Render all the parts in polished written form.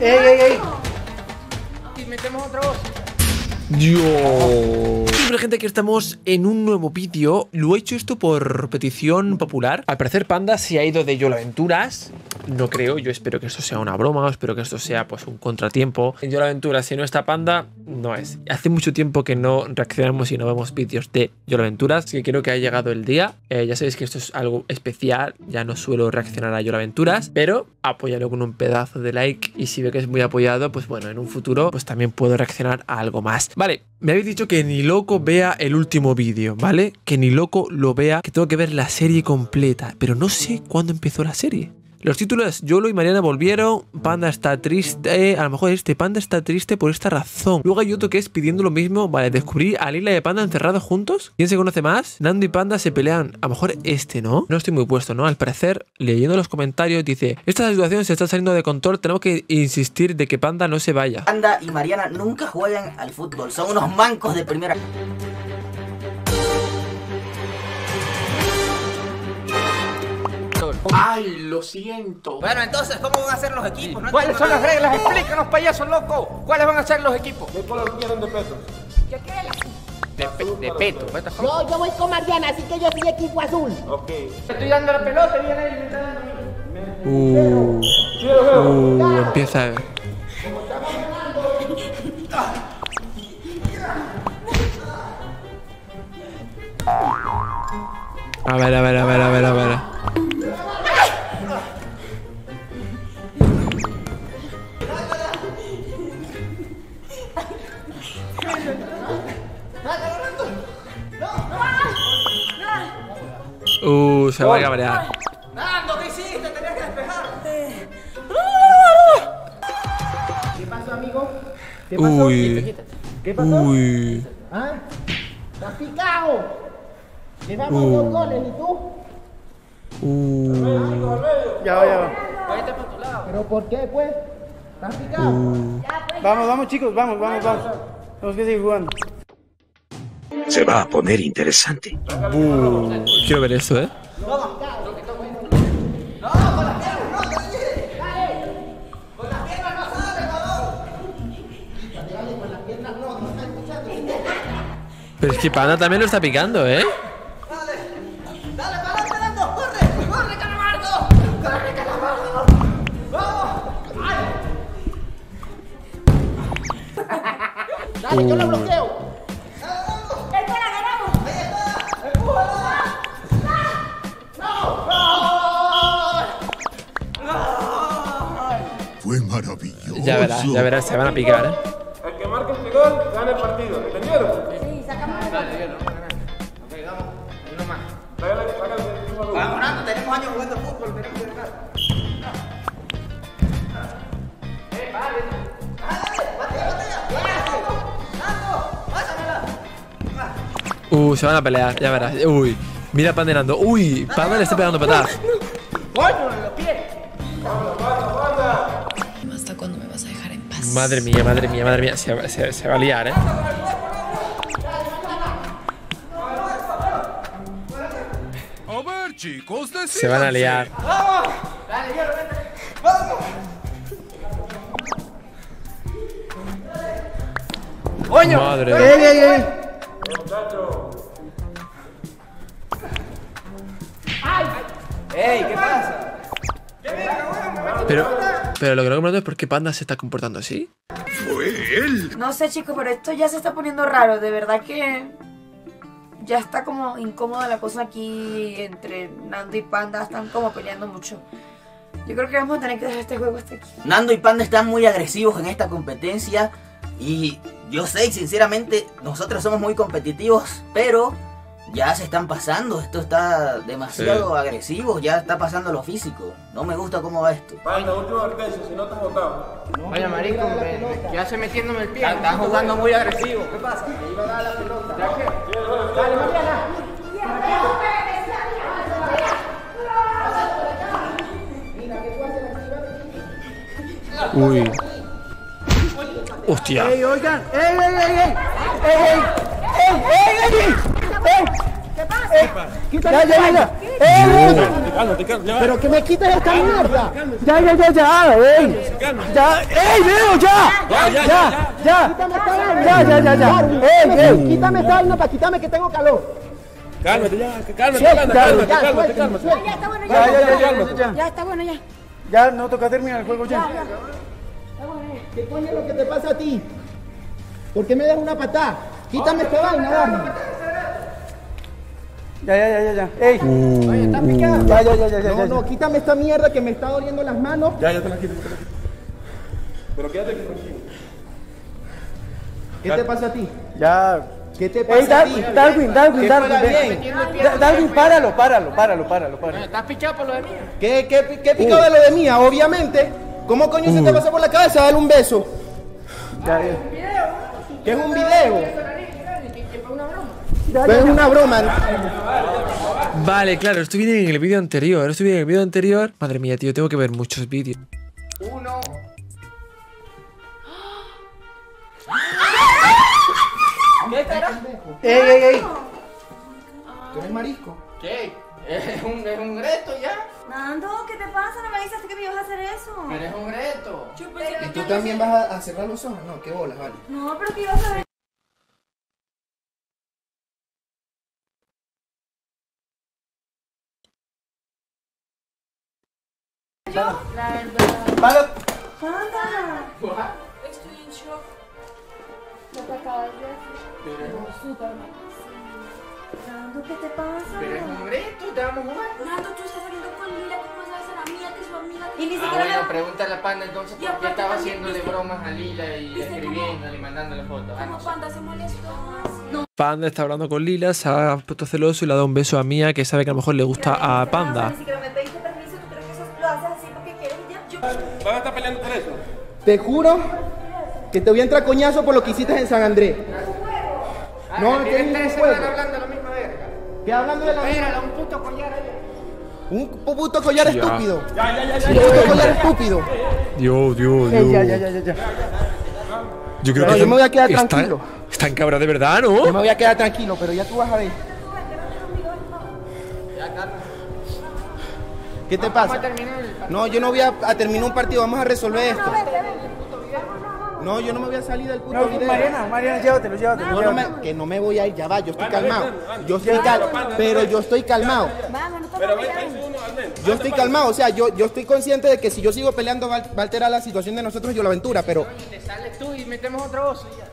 ¡Ey, ey, ey! Y metemos otra voz. Dios. Bueno, gente, aquí estamos en un nuevo vídeo. Lo he hecho esto por petición popular. Al parecer Panda se ha ido de Yolo Aventuras. No creo, yo espero que esto sea una broma. Espero que esto sea pues un contratiempo. En Yolo Aventuras, si no está Panda, no es. Hace mucho tiempo que no reaccionamos y no vemos vídeos de Yolo Aventuras, así que creo que ha llegado el día. Ya sabéis que esto es algo especial. Ya no suelo reaccionar a Yolo Aventuras, pero apóyalo con un pedazo de like. Y si ve que es muy apoyado, pues bueno, en un futuro pues también puedo reaccionar a algo más. Vale, me habéis dicho que ni loco vea el último vídeo, ¿vale? Que ni loco lo vea, que tengo que ver la serie completa, pero no sé cuándo empezó la serie. Los títulos: Yolo y Mariana volvieron, Panda está triste, a lo mejor Panda está triste por esta razón. Luego hay otro que es pidiendo lo mismo, vale, descubrí a Lila y a Panda encerrados juntos. ¿Quién se conoce más? Nando y Panda se pelean, a lo mejor ¿no? No estoy muy puesto, ¿no? Al parecer, leyendo los comentarios dice: esta situación se está saliendo de control, tenemos que insistir de que Panda no se vaya. Panda y Mariana nunca juegan al fútbol, son unos mancos de primera... ¡Ay, lo siento! Bueno, entonces, ¿cómo van a ser los equipos? No ¿cuáles son las reglas? ¡Explícanos, payaso loco! ¿Cuáles van a ser los equipos? ¿De color quieren de peto? Yo quiero el azul. ¿De peto? No, yo voy con Mariana, así que yo soy equipo azul. Ok. Estoy dando la pelota y viene y me está dando a mí. Empieza a... A ver, a ver, a ver, a ver, a ver. Se va a cabrear. Nando, ¿qué hiciste? Tenías que despejarte. ¿Qué pasó, amigo? ¿Qué pasó? Uy. ¿Qué pasó? Uy. ¿Ah? ¡Estás picado! Llevamos dos goles, ¿y tú? Ya va, ya va. Cállate para tu lado. ¿Pero por qué, pues? ¿Estás picado? Vamos, vamos, chicos, vamos, vamos, vamos. Tenemos que seguir jugando. Se va a poner interesante. Quiero ver eso, ¿eh? No, con las piernas, no, dale. Con las piernas no sale, cabrón. Con las piernas no, no está escuchando. Pero es que Panda también lo está picando, ¿eh? Dale, dale, para adelante, corre, corre, Calamardo. Corre, Calamardo. Vamos. Ay. Dale, yo lo bloqueo. Ya verás, se van a picar, ¿eh? El que marque el gol gana el partido, ¿entendieron? Sí, sacamos el gol. Dale, Yolo, ganar. Ok, vamos, uno más. Vamos, Nando, tenemos años jugando fútbol, tenemos que ganar. Vale. Batea, batea. Nando, pásamela. Se van a pelear, ya verás. Uy, mira Panda y Nando. Uy, Panda le está pegando patadas. ¡Coño, en los pies! Madre mía, madre mía, madre mía. Se va a liar, ¿eh? A ver, chicos, se van a liar. ¡Vamos! Dale, Yolo, vete. ¡Vamos! ¡Coño! ¡Madre mía! ¡Ey, ey, ey! ¡Ay! ¡Ey, qué pasa! Pero lo que no comprendo es por qué Panda se está comportando así. ¡Fue él! No sé, chicos, pero esto ya se está poniendo raro. De verdad que... ya está como incómoda la cosa aquí entre Nando y Panda. Están como peleando mucho. Yo creo que vamos a tener que dejar este juego hasta aquí. Nando y Panda están muy agresivos en esta competencia. Y yo sé, sinceramente, nosotros somos muy competitivos, pero... ya se están pasando, esto está demasiado agresivo, ya está pasando lo físico. No me gusta cómo va esto. Panda, último advertencia, si no te has botado. Vaya, marico, ya se metiéndome el pie. Estás jugando muy agresivo. ¿Qué pasa? Ahí va a dar la pelota. ¿Ya qué? Dale, Mariana. Uy. Hostia. Ey, oigan. Ey, ey, ey, ey. Ey, ey, ey, ey. ¡Eh! ¿Qué pasa? ¡Ya, ya, ya! ¡Eh! Te calmo. Pero que me quites esta mierda. Ya, ey. Ya, ey, Leo, ya. Quítame esta vaina. Ey. Quítame esta vaina para quitarme que tengo calor. Cálmate, Panda. Ya está bueno. Ya, no toca terminar el juego ya. ¿Qué coño es lo que te pasa a ti? ¿Por qué me das una patada? Quítame esta vaina, dame. Ya. Ey. Oye, ¿estás picado? Ya. No, quítame esta mierda que me está doliendo las manos. Ya, te la quito. Pero quédate tranquilo. ¿Qué te pasa a ti? Ya. ¿Qué te pasa? Ey, Darwin, páralo. ¿Estás pichado por lo de mía? ¿Qué picado de lo de mía? Obviamente. ¿Cómo coño se te pasó por la cabeza? Dale un beso. ¿Qué es un video? Es una broma. Vale, claro, esto viene en el video anterior. Madre mía, tío, tengo que ver muchos vídeos. Uno. ¿Qué carajo? ¡Ey! ¿Tú eres marisco? ¿Qué? Es un greto ya. Nando, ¿qué te pasa? No me dices que me ibas a hacer eso. Pero es un greto. ¿Y tú también vas a cerrar los ojos? No, qué bolas, vale. No, pero que ibas a ver. Yo, la verdad. ¡Panda! Estoy en shock. Me acabas de hacer. Pero es un Superman. Nando, ¿qué te pasa? Pero es un grito, te vamos a jugar. Nando, tú estás saliendo con Lila, tú no sabes a la mía, que es su amiga. Y ni siquiera. Bueno, pregúntale a Panda entonces por qué estaba haciéndole bromas a Lila y escribiéndole y mandándole fotos. Como Panda se molestó. No. Panda está hablando con Lila, se ha puesto celoso y le ha dado un beso a Mía, que sabe que a lo mejor le gusta a Panda. Ni siquiera me pediste permiso, tú crees que eso lo haces así porque quieres y ya. ¿Vas a estar peleando por eso? Te juro que te voy a entrar coñazo por lo que hiciste en San Andrés. No, que ustedes se van hablando de la misma verga. ¿Qué hablando de la verga? Mírala, un puto collar allá. Un puto collar estúpido. Ya. Un puto collar estúpido. Dios. Ya. Yo creo que yo me voy a quedar tranquilo. Está en cabra de verdad, ¿no? Yo me voy a quedar tranquilo, pero ya tú vas a ver. ¿Qué te pasa? No, yo no voy a terminar un partido, vamos a resolver esto. No, yo no me voy a salir del puto video. Mariana, llévatelo. No, que no me voy a ir, ya va, yo estoy calmado. Pero yo estoy calmado. Yo estoy calmado, o sea, yo estoy consciente de que si yo sigo peleando va a alterar la situación de nosotros y yo la aventura, pero... Te sales tú y metemos otro oso y ya.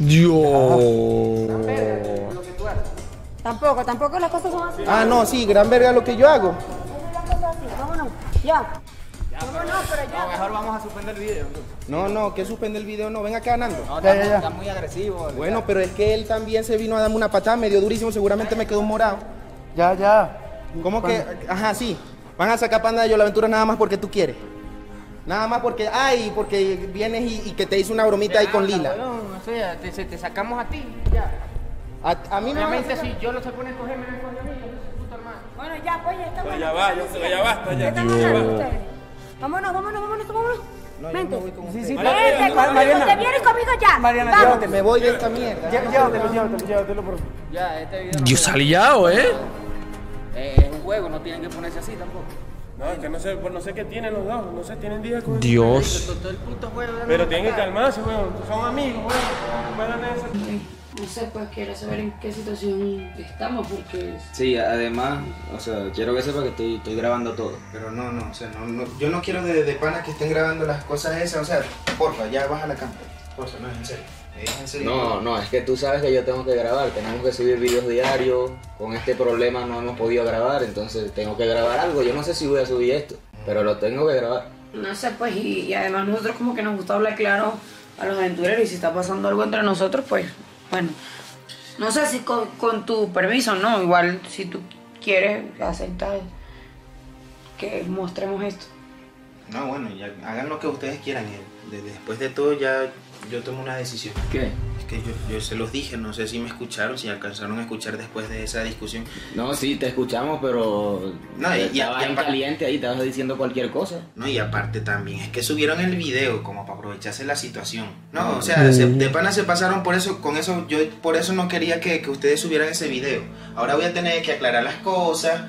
Dios. Tampoco las cosas son así. Ah, no, sí, gran verga lo que yo hago. Vámonos, ya. No, mejor vamos a suspender el video. No, que suspende el video no. Ven acá, Nando. No, está muy agresivo. Bueno, pero es que él también se vino a darme una patada medio durísimo. Seguramente me quedó un morado. Ya. ¿Cómo que? Ajá, sí. Van a sacar Panda de Yolo Aventuras nada más porque tú quieres. Nada más porque, porque vienes y que te hizo una bromita ahí con Lila. O sea, te sacamos a ti. Ya. A mí no. Obviamente, si yo lo sé poner, cogerme en el coño mío, puto hermano. Bueno, ya, pues ya está. Pues ya va, ya basta, ya. Vámonos. No, vente. Sí, vente, Mariana. Te vienes conmigo ya. Mariana, llévate, me voy de esta mierda. Llévatelo, por favor. Ya, este video. Yo salí liado, es un juego, no tienen que ponerse así tampoco. No, es que no sé qué tienen los dos. No sé, tienen días con Dios. Todo el puto juego. Pero tienen que calmarse, weón. Son amigos, weón. No sé, pues quiero saber en qué situación estamos porque... Sí, además, o sea, quiero que sepa que estoy grabando todo. Pero no, o sea, no, yo no quiero de panas que estén grabando las cosas esas, o sea, porfa, ya baja la cámara. Porfa, no, es en serio. No, es que tú sabes que yo tengo que grabar, tenemos que subir videos diarios, con este problema no hemos podido grabar, entonces tengo que grabar algo, yo no sé si voy a subir esto, pero lo tengo que grabar. No sé, pues, y además nosotros como que nos gusta hablar claro a los aventureros y si está pasando algo entre nosotros, pues... Bueno, no sé si con tu permiso, ¿no? Igual, si tú quieres, aceptar que mostremos esto. No, bueno, ya, hagan lo que ustedes quieran. Después de todo, ya yo tomo una decisión. ¿Qué? Es que yo se los dije, no sé si me escucharon, si alcanzaron a escuchar después de esa discusión. No, sí, te escuchamos, pero... No, estabas en caliente ahí, estabas diciendo cualquier cosa. No, y aparte también, es que subieron el video como para aprovecharse la situación. No, o sea, de pana se pasaron por eso, con eso, yo por eso no quería que ustedes subieran ese video. Ahora voy a tener que aclarar las cosas...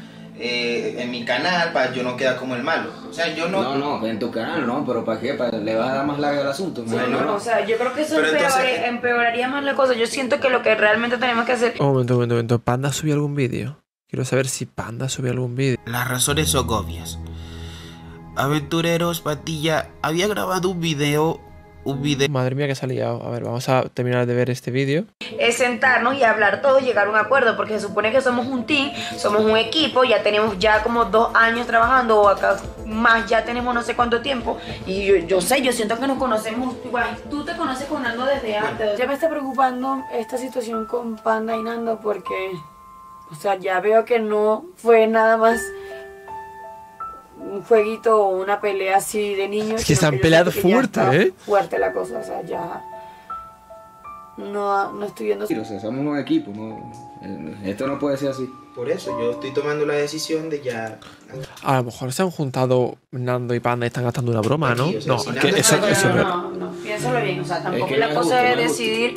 en mi canal para yo no quedar como el malo. O sea, yo no... No, no, en tu canal no, pero ¿para qué? ¿Le vas a dar más larga el asunto? Sí, no, no, o sea, yo creo que eso empeoraría más la cosa. Yo siento que lo que realmente tenemos que hacer... Un momento. ¿Panda subió algún vídeo? Quiero saber si Panda subió algún vídeo. Las razones son obvias. Aventureros, Patilla había grabado un vídeo... Madre mía que se ha liado. A ver, vamos a terminar de ver este vídeo. Es sentarnos y hablar todos, llegar a un acuerdo, porque se supone que somos un team, somos un equipo, ya tenemos ya como 2 años trabajando, o acá más ya tenemos no sé cuánto tiempo. Y yo siento que nos conocemos. Igual, tú te conoces con Nando desde antes. Ya me está preocupando esta situación con Panda y Nando, porque, o sea, ya veo que no fue nada más un jueguito o una pelea así de niños. Es que se han peleado fuerte, fuerte la cosa, o sea, ya... No estoy viendo... O sea, somos un equipo, no, esto no puede ser así. Por eso, yo estoy tomando la decisión de ya... A lo mejor se han juntado Nando y Panda y están gastando una broma, ¿no? O sea, no, es que eso no, piénsalo bien, o sea, tampoco es que la cosa de decidir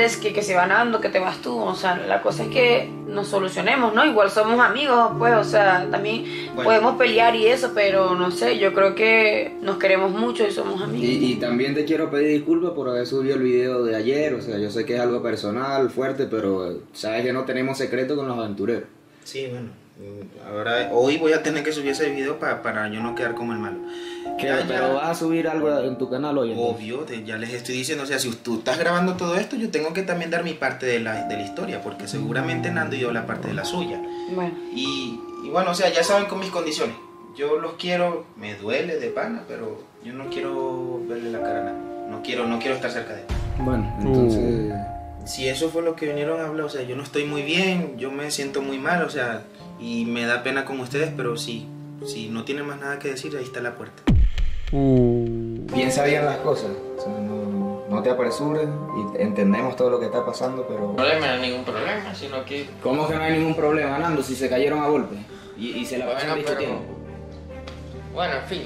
es que se va Nando, que te vas tú, o sea, la cosa es que nos solucionemos, ¿no? Igual somos amigos, pues, o sea, también bueno, podemos pelear y eso, pero no sé, yo creo que nos queremos mucho y somos amigos. Y también te quiero pedir disculpas por haber subido el video de ayer, o sea, yo sé que es algo personal, fuerte, pero sabes que no tenemos secreto con los aventureros. Sí, bueno, ahora, hoy voy a tener que subir ese video para yo no quedar como el malo. Pero vas a subir algo en tu canal hoy. Obvio, ya les estoy diciendo, o sea, si tú estás grabando todo esto, yo tengo que también dar mi parte de la historia, porque seguramente Nando dio la parte de la suya. Bueno. Y bueno, o sea, ya saben con mis condiciones. Yo los quiero, me duele de pana, pero yo no quiero verle la cara a Nando. No quiero estar cerca de él. Bueno, entonces... Si eso fue lo que vinieron a hablar, o sea, yo no estoy muy bien, yo me siento muy mal, o sea, y me da pena con ustedes, pero si no tienen más nada que decir, ahí está la puerta. Piensa bien las cosas, o sea, no te apresures, y entendemos todo lo que está pasando, pero... No le me da ningún problema, sino que... ¿Cómo que no hay ningún problema, Nando, si se cayeron a golpe? Y se la pasaron discutiendo. Bueno, en fin...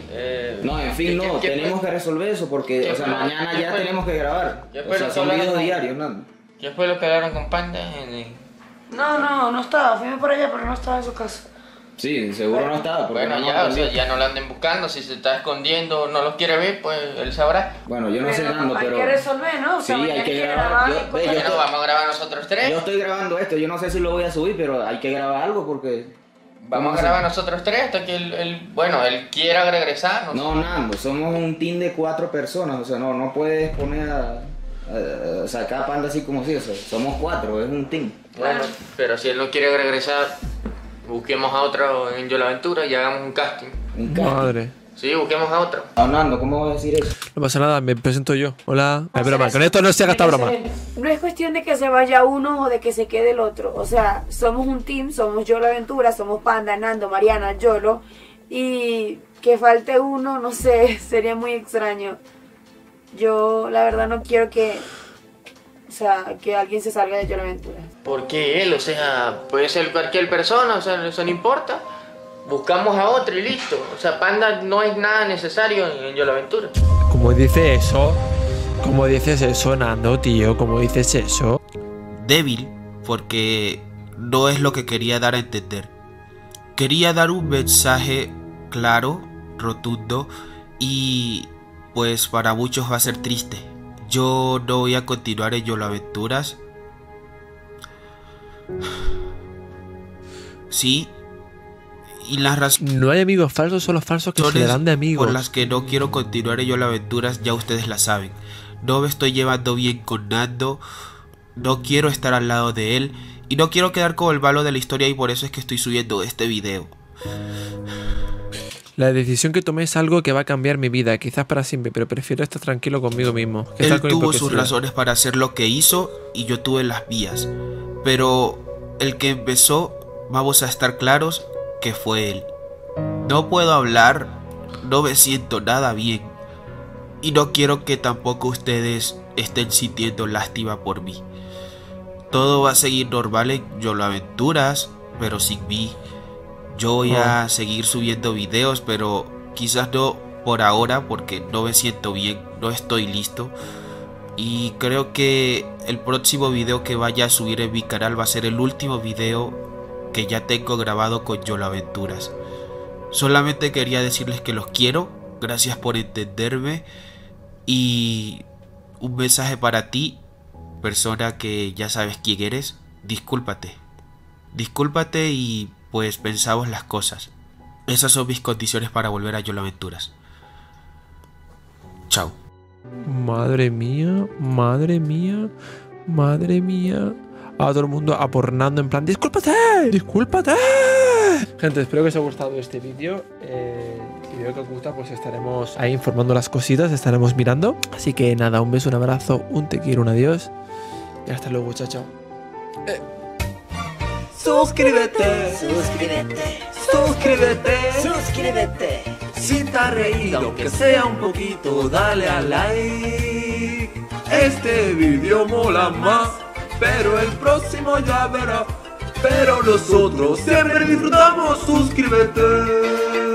no, en fin no, tenemos que resolver eso, porque o sea, mañana ya tenemos que grabar. O sea, son videos diarios, Nando. ¿Ya después lo quedaron con Panda? No estaba, fuimos por allá, pero no estaba en su casa. Sí, seguro no estaba. Bueno, ya, o sea, ya no lo anden buscando, si se está escondiendo o no los quiere ver, pues él sabrá. Bueno, yo no sé, Nando, pero... Hay que resolver, ¿no? Sí, hay que grabar. Bueno, vamos a grabar nosotros tres. Yo estoy grabando esto, yo no sé si lo voy a subir, pero hay que grabar algo porque... Vamos a grabar nosotros tres hasta que él quiera regresar. No, Nando, somos un team de 4 personas, o sea, no puedes poner a... O sea, cada Panda así como si, o sea, somos 4, es un team. Bueno, pero si él no quiere regresar, busquemos a otro en Yolo Aventura y hagamos un casting. Madre. Sí, busquemos a otro. Nando, ¿cómo vas a decir eso? No pasa nada, me presento yo. Hola. Es broma, con esto no se haga esta broma. No es cuestión de que se vaya uno o de que se quede el otro. O sea, somos un team, somos Yolo Aventura, somos Panda, Nando, Mariana, Yolo. Y que falte uno, no sé, sería muy extraño. Yo, la verdad, no quiero que, o sea, que alguien se salga de Yolo Aventura. ¿Por qué él? O sea, puede ser cualquier persona, o sea, eso no importa. Buscamos a otro y listo. O sea, Panda no es nada necesario en Yolo Aventura. ¿Cómo dices eso, Nando, tío? ¿Cómo dices eso? Débil, porque no es lo que quería dar a entender. Quería dar un mensaje claro, rotundo y... Pues para muchos va a ser triste. Yo no voy a continuar en Yolo Aventuras. Sí. Y las razones... No hay amigos falsos, son los falsos que se le dan de amigos. Por las que no quiero continuar en Yolo Aventuras, ya ustedes la saben. No me estoy llevando bien con Nando. No quiero estar al lado de él. Y no quiero quedar como el malo de la historia, y por eso es que estoy subiendo este video. La decisión que tomé es algo que va a cambiar mi vida, quizás para siempre, pero prefiero estar tranquilo conmigo mismo. Él tuvo sus razones para hacer lo que hizo y yo tuve las vías. Pero el que empezó, vamos a estar claros que fue él. No puedo hablar, no me siento nada bien. Y no quiero que tampoco ustedes estén sintiendo lástima por mí. Todo va a seguir normal en Yolo Aventuras, pero sin mí. Yo voy a seguir subiendo videos, pero quizás no por ahora, porque no me siento bien, no estoy listo. Y creo que el próximo video que vaya a subir en mi canal va a ser el último video que ya tengo grabado con Yolo Aventuras. Solamente quería decirles que los quiero, gracias por entenderme, y un mensaje para ti, persona que ya sabes quién eres: discúlpate. Discúlpate y pues pensamos las cosas. Esas son mis condiciones para volver a Yolo Aventuras. Chao. Madre mía, madre mía, madre mía. A todo el mundo apornando en plan ¡discúlpate! ¡Discúlpate! Gente, espero que os haya gustado este vídeo. Si veo que os gusta, pues estaremos ahí informando las cositas, estaremos mirando. Así que nada, un beso, un abrazo, un te quiero, un adiós. Y hasta luego, chao, chao. Suscríbete, suscríbete, suscríbete, suscríbete. Si te ha reído, aunque sea un poquito, dale a like. Este vídeo mola más, pero el próximo ya verás. Pero nosotros siempre disfrutamos, suscríbete.